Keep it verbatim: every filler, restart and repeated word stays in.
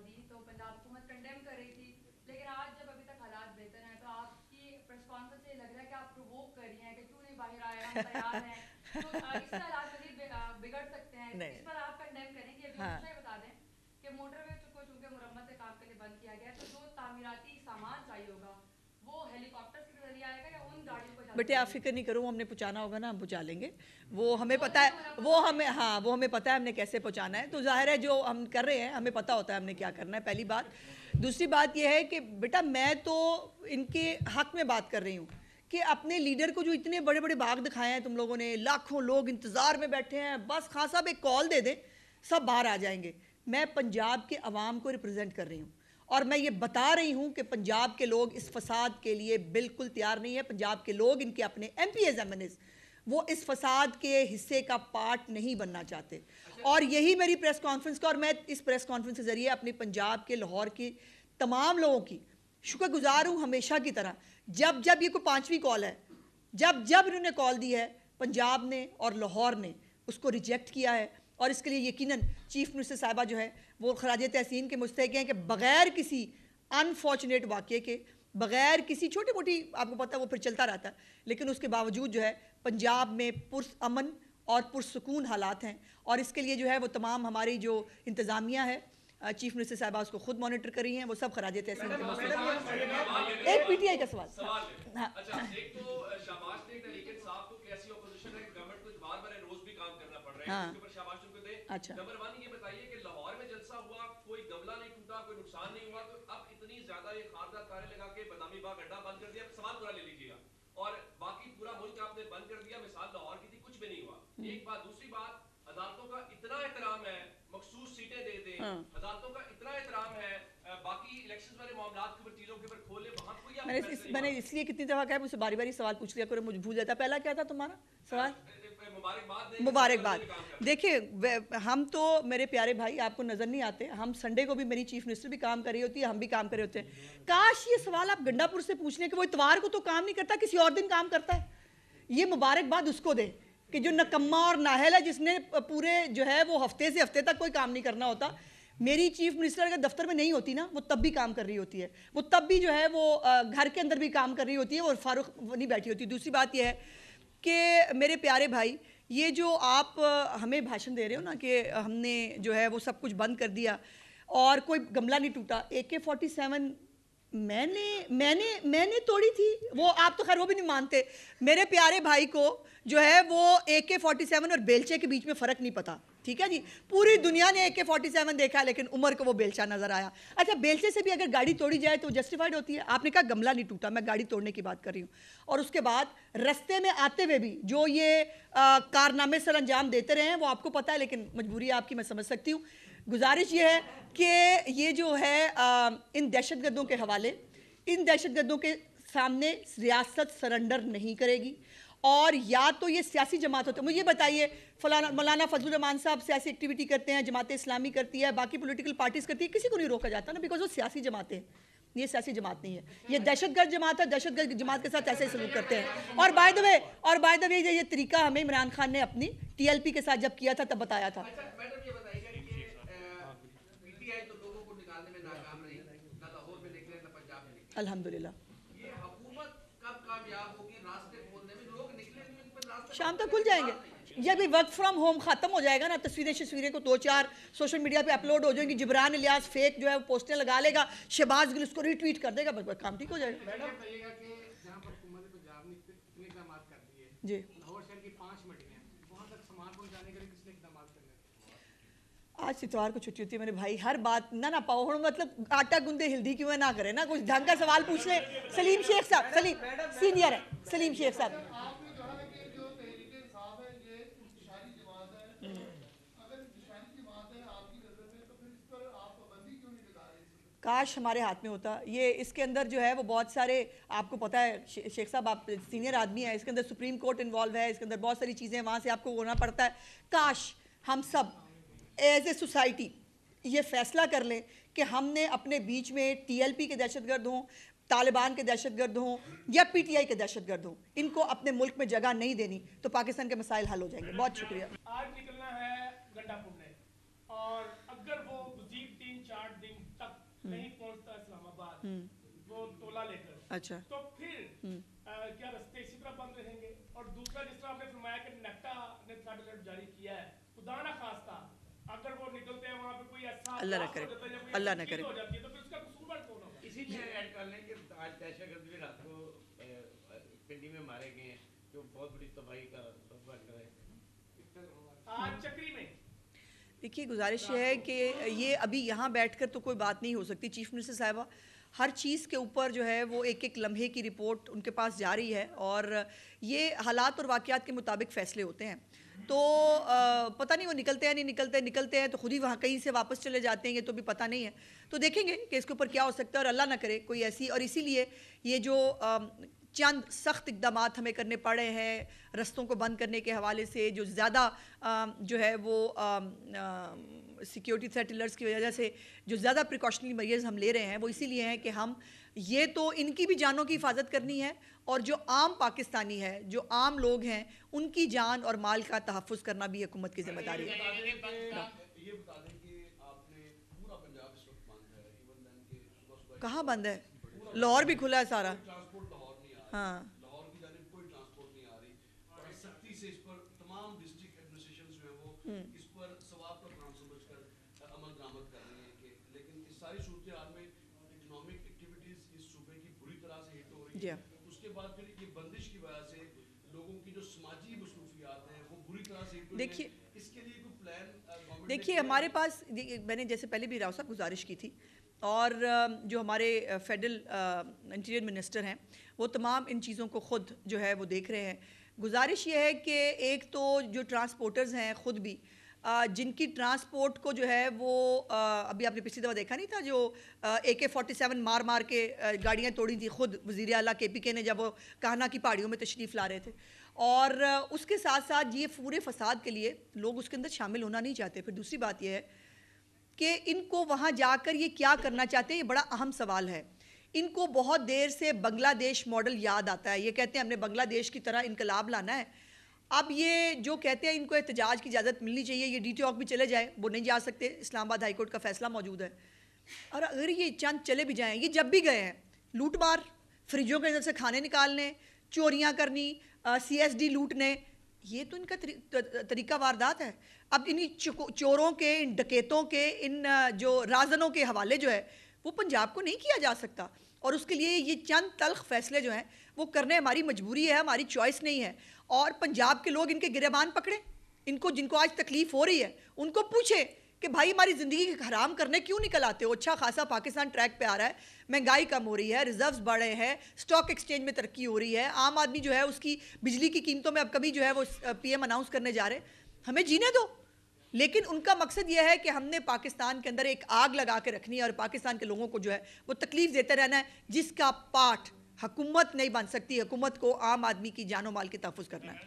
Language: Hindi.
कॉल दी तो पंजाब हुकूमत कंडेम कर रही थी, लेकिन आज जब अभी तक हालात बेहतर हैं तो आपकी प्रेस कॉन्फ्रेंस से लग रहा है कि आप प्रोवोक कर रही हैं कि क्यों नहीं बाहर आए, हम तैयार हैं, तो इससे हालात मज़ीद बिगड़ सकते हैं, इस पर आप कंडेम करेंगे? अभी दूसरा बता दें कि मोटरवे को चूँकि मरम्मत के काम के लिए बंद किया गया तो जो तामीराती सामान चाहिए होगा वो हेलीकॉप्टर के जरिए आएगा या उन गाड़ियों को? बेटे आप फिक्र नहीं करो, हमने पहुँचाना होगा ना, हम पहुँचा लेंगे, वो हमें पता है, वो हमें हाँ वो हमें पता है हमने कैसे पहुँचाना है। तो जाहिर है जो हम कर रहे हैं हमें पता होता है हमने क्या करना है, पहली बात। दूसरी बात यह है कि बेटा मैं तो इनके हक में बात कर रही हूँ कि अपने लीडर को जो इतने बड़े बड़े बाग दिखाए हैं तुम लोगों ने, लाखों लोग इंतज़ार में बैठे हैं, बस खान साहब एक कॉल दे दें सब बाहर आ जाएंगे। मैं पंजाब के अवाम को रिप्रजेंट कर रही हूँ और मैं ये बता रही हूँ कि पंजाब के लोग इस फसाद के लिए बिल्कुल तैयार नहीं है। पंजाब के लोग, इनके अपने एम पी एज एमएनएस, वो इस फसाद के हिस्से का पार्ट नहीं बनना चाहते। और यही मेरी प्रेस कॉन्फ्रेंस का, और मैं इस प्रेस कॉन्फ्रेंस के ज़रिए अपने पंजाब के लाहौर के तमाम लोगों की शुक्रगुजार हूँ हमेशा की तरह। जब जब ये कोई पाँचवीं कॉल है, जब जब इन्होंने कॉल दी है पंजाब ने और लाहौर ने उसको रिजेक्ट किया है, और इसके लिए यकीनन चीफ मिनिस्टर साहिबा जो है वो खराज तहसीन के मुस्तहक़ हैं कि बग़ैर किसी अनफॉर्चुनेट वाक़े के, बग़ैर किसी छोटी मोटी, आपको पता है वो फिर चलता रहता है, लेकिन उसके बावजूद जो है पंजाब में पुरअमन और पुरसकून हालात हैं। और इसके लिए जो है वो तमाम हमारी जो इंतज़ामिया है, चीफ मिनिस्टर साहिबा उसको खुद मॉनिटर कर रही हैं, वो सब खराज तहसीन के मुस्तहक़। एक पी टी आई का सवाल, अच्छा नंबर वन ये बताइए कि लाहौर में जलसा हुआ, कोई गमला नहीं टूटा, कोई नुकसान नहीं हुआ, तो अब इतनी ज्यादा ये खारदार कारें लगा के बदामी बाग अड्डा बंद कर दिया, सवाल पूरा ले लीजिएगा, और बाकी पूरा मुल्क आपने बंद कर दिया, मिसाल लाहौर की थी, कुछ भी नहीं हुआ। एक बात। दूसरी बात, अदालतों का इतना एहतराम है, मखसूस सीटें दे दें, अदालतों का इतना एहतराम है, बाकी इलेक्शन वाले मामला के ऊपर, चीज़ों के ऊपर खोले, वहाँ कोई मैंने मैंने इसलिए कितनी दफा कहा, मुझसे बारी बारी सवाल पूछ लिया करो, मुझे भूल जाता। पहला क्या था तुम्हारा सवाल? मुबारकबाद। देखिए हम तो, मेरे प्यारे भाई आपको नज़र नहीं आते, हम संडे को भी, मेरी चीफ मिनिस्टर भी काम कर रही होती है, हम भी काम कर रहे होते हैं। काश ये सवाल आप गंडापुर से पूछ लें कि वो इतवार को तो काम नहीं करता, किसी और दिन काम करता है। ये मुबारकबाद उसको दें कि जो नकम्मा और नाहल है, जिसने पूरे जो है वो हफ्ते से हफ्ते तक कोई काम नहीं करना होता। मेरी चीफ मिनिस्टर अगर दफ्तर में नहीं होती ना, वो तब भी काम कर रही होती है, वो तब भी जो है वो घर के अंदर भी काम कर रही होती है, और फारूक नहीं बैठी होती। दूसरी बात यह है कि मेरे प्यारे भाई, ये जो आप हमें भाषण दे रहे हो ना कि हमने जो है वो सब कुछ बंद कर दिया और कोई गमला नहीं टूटा, ए के फोर्टी सेवन मैंने मैंने मैंने तोड़ी थी वो, आप तो खैर वो भी नहीं मानते। मेरे प्यारे भाई को जो है वो ए के फोर्टी सेवन और बेलचे के बीच में फ़र्क नहीं पता, ठीक है जी। पूरी दुनिया ने ए के फोर्टी सेवन देखा, लेकिन उमर को वो बेलचा नज़र आया। अच्छा, बेलचे से भी अगर गाड़ी तोड़ी जाए तो जस्टिफाइड होती है। आपने कहा गमला नहीं टूटा, मैं गाड़ी तोड़ने की बात कर रही हूँ। और उसके बाद रास्ते में आते हुए भी जो ये आ, कारनामे सर अंजाम देते रहे हैं वो आपको पता है, लेकिन मजबूरी आपकी मैं समझ सकती हूँ। गुजारिश ये है कि ये जो है आ, इन दहशतगर्दों के हवाले, इन दहशतगर्दों के सामने रियासत सरेंडर नहीं करेगी। और या तो ये सियासी जमात होते हैं, मुझे बताइए फलाना मौलाना फजलुर रहमान साहब सियासी एक्टिविटी करते हैं, जमात इस्लामी करती है, बाकी पॉलिटिकल पार्टीज़ करती है, किसी को नहीं रोका जाता ना, बिकॉज वो सियासी जमातें हैं। ये सियासी जमात नहीं है, ये दहशतगर्द जमात है, दहशतगर्द जमात के साथ ऐसे सलूक करते हैं। और बाय द वे और बाय द वे ये तरीका हमें इमरान खान ने अपनी टी एल पी के साथ जब किया था तब बताया था। अलहम्दुलिल्लाह शाम तक खुल जाएंगे। जब भी वर्क फ्रॉम होम ख़त्म हो जाएगा ना, तस्वीरें तस्वीरें को दो चार सोशल मीडिया पे अपलोड हो जाएंगी, जिब्रान इलियास फेक जो है वो पोस्टें लगा लेगा, शहबाज गिल उसको रीट्वीट कर देगा, बस काम ठीक हो जाएगा। जी आज इतवार को छुट्टी होती है मेरे भाई, हर बात ना ना पाओ, मतलब आटा गूंदे हिल्दी क्यों ना करे ना, कुछ ढंग का सवाल पूछ ले। सलीम शेख साहब, सलीम सीनियर है, सलीम शेख साहब काश हमारे हाथ में होता। ये इसके अंदर जो है वो बहुत सारे, आपको पता है शे, शेख साहब आप सीनियर आदमी हैं, इसके अंदर सुप्रीम कोर्ट इन्वॉल्व है, इसके अंदर बहुत सारी चीज़ें वहाँ से आपको होना पड़ता है। काश हम सब एज ए सोसाइटी ये फैसला कर लें कि हमने अपने बीच में टीएलपी के दहशतगर्द हों, तालिबान के दहशतगर्द हों या पीटीआई के दहशतगर्द हों, इनको अपने मुल्क में जगह नहीं देनी, तो पाकिस्तान के मसाइल हल हो जाएंगे। बहुत शुक्रिया। आज निकलना है गंडापुर में, और अगर वो मज़ीद तीन चार दिन अच्छा। तो फिर आ, क्या रस्ते इसी तरह बंद रहेंगे? और दूसरा, जिस तरह आपने फरमाया कि नेफ्टा ने सर्टिफिकेट जारी किया है, खुदा ना खास्ता अगर वो निकलते हैं वहाँ पे कोई ऐसा अल्लाह ना करे, अल्लाह ना करे, तो फिर उसका कसूरवार कौन होगा? इसी चीज़ ऐड कर लें कि आज दहशतगर्द भी रात को पिंडी में मारे गए हैं, जो बहुत बड़ी तबाही का आज चक्री में। देखिए, गुजारिश यह है कि ये अभी यहाँ बैठकर तो कोई बात नहीं हो सकती। चीफ मिनिस्टर साहिबा हर चीज़ के ऊपर जो है वो एक एक लम्हे की रिपोर्ट उनके पास जारी है और ये हालात और वाक़ियात के मुताबिक फ़ैसले होते हैं। तो आ, पता नहीं वो निकलते हैं नहीं निकलते निकलते हैं तो खुद ही वहाँ कहीं से वापस चले जाते हैं, ये तो भी पता नहीं है। तो देखेंगे कि इसके ऊपर क्या हो सकता है और अल्लाह ना करे कोई ऐसी। और इसीलिए ये जो आ, चंद सख्त इकदाम हमें करने पड़े हैं रस्तों को बंद करने के हवाले से, जो ज़्यादा जो है वो सिक्योरिटी थ्रेट अलर्ट्स की वजह से जो ज़्यादा प्रिकॉशनरी मेजर्स हम ले रहे हैं, वो इसीलिए हैं कि हम ये तो इनकी भी जानों की हिफाजत करनी है और जो आम पाकिस्तानी है, जो आम लोग हैं, उनकी जान और माल का तहफ़्फ़ुज़ करना भी हुकूमत की जिम्मेदारी है। कहाँ बंद है? लाहौर भी खुला है सारा। हाँ, लाहौर की जानिब कोई ट्रांसपोर्ट नहीं आ रही। बड़ी सख्ती से इस पर तमाम डिस्ट्रिक्ट एडमिनिस्ट्रेशन जो है वो इस पर सवाब का काम समझकर अमल दरामद कर रही है कि, लेकिन इस सारी सूरत हाल में इकोनॉमिक एक्टिविटीज़ इस सूबे की बुरी तरह से हिट हो रही है। उसके बाद फिर ये बंदिश की वजह से लोगों की जो समाजी मसरूफियात हैं वो बुरी तरह से हिट हो रही है। इसके लिए कोई प्लान? देखिए, हमारे पास, मैंने जैसे पहले भी राव साहब गुजारिश की थी, और जो हमारे फेडरल इंटीरियर मिनिस्टर हैं वो तमाम इन चीज़ों को ख़ुद जो है वो देख रहे हैं। गुजारिश ये है कि एक तो जो ट्रांसपोर्टर्स हैं ख़ुद भी जिनकी ट्रांसपोर्ट को जो है वो अभी आपने पिछली दफ़ा देखा नहीं था, जो ए के फोर्टी सेवन मार मार के गाड़ियाँ तोड़ी थी ख़ुद वज़ीर आला के पी के ने जब वो कान्हा की पहाड़ियों में तशरीफ़ ला रहे थे। और उसके साथ साथ ये पूरे फसाद के लिए लोग उसके अंदर शामिल होना नहीं चाहते। फिर दूसरी बात यह है कि इनको वहाँ जाकर ये क्या करना चाहते हैं, ये बड़ा अहम सवाल है। इनको बहुत देर से बांग्लादेश मॉडल याद आता है। ये कहते हैं हमने बांग्लादेश की तरह इनकलाब लाना है। अब ये जो कहते हैं इनको एहतजाज की इजाज़त मिलनी चाहिए, ये डी टी ऑक भी चले जाए, वो नहीं जा सकते, इस्लामाबाद हाईकोर्ट का फैसला मौजूद है। और अगर ये चंद चले भी जाएँ, ये जब भी गए हैं लूट मार, फ्रिजों के अंदर से खाने निकालने, चोरियाँ करनी, सी एस डी लूटने, ये तो इनका तरी, तर, तरीका वारदात है। अब इन्हीं चोरों के, इन डकैतों के, इन जो राजनों के हवाले जो है वो पंजाब को नहीं किया जा सकता। और उसके लिए ये चंद तल्ख फैसले जो हैं वो करने हमारी मजबूरी है, हमारी चॉइस नहीं है। और पंजाब के लोग इनके गिरेबान पकड़े, इनको जिनको आज तकलीफ़ हो रही है उनको पूछे कि भाई हमारी ज़िंदगी हराम करने क्यों निकल आते हो? अच्छा खासा पाकिस्तान ट्रैक पे आ रहा है, महंगाई कम हो रही है, रिजर्व्स बढ़े हैं, स्टॉक एक्सचेंज में तरक्की हो रही है, आम आदमी जो है उसकी बिजली की कीमतों में अब कभी जो है वो पीएम अनाउंस करने जा रहे हैं, हमें जीने दो। लेकिन उनका मकसद यह है कि हमने पाकिस्तान के अंदर एक आग लगा के रखनी है और पाकिस्तान के लोगों को जो है वो तकलीफ़ देते रहना है, जिसका पाठ हुकूमत नहीं बन सकती। हुकूमत को आम आदमी की जान माल के तहफ़्फ़ुज़ करना है।